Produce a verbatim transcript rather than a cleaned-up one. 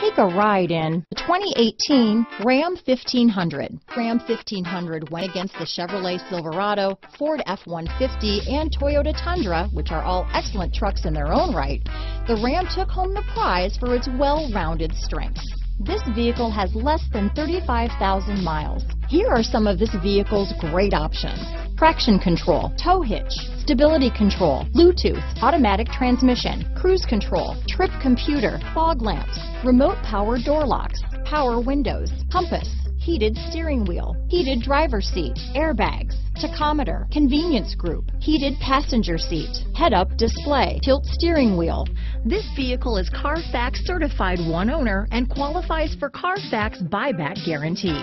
Take a ride in the twenty eighteen Ram fifteen hundred. Ram fifteen hundred went against the Chevrolet Silverado, Ford F one fifty, and Toyota Tundra, which are all excellent trucks in their own right. The Ram took home the prize for its well-rounded strengths. This vehicle has less than thirty-five thousand miles. Here are some of this vehicle's great options: traction control, tow hitch, stability control, Bluetooth, automatic transmission, cruise control, trip computer, fog lamps, remote power door locks, power windows, compass, heated steering wheel, heated driver's seat, airbags, tachometer, convenience group, heated passenger seat, head-up display, tilt steering wheel. This vehicle is CarFax certified one owner and qualifies for CarFax buyback guarantee.